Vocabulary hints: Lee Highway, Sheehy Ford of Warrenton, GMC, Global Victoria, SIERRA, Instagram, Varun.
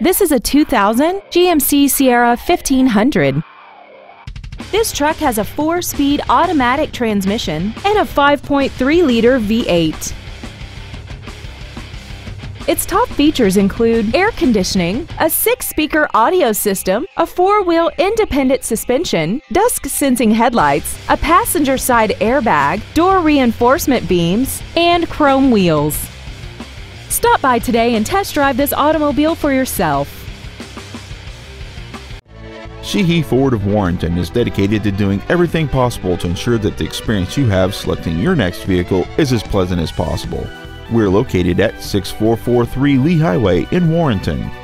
This is a 2000 GMC Sierra 1500. This truck has a 4-speed automatic transmission and a 5.3-liter V8. Its top features include air conditioning, a 6-speaker audio system, a 4-wheel independent suspension, dusk-sensing headlights, a passenger side airbag, door reinforcement beams, and chrome wheels. Stop by today and test drive this automobile for yourself. Sheehy Ford of Warrenton is dedicated to doing everything possible to ensure that the experience you have selecting your next vehicle is as pleasant as possible. We're located at 6443 Lee Highway in Warrenton.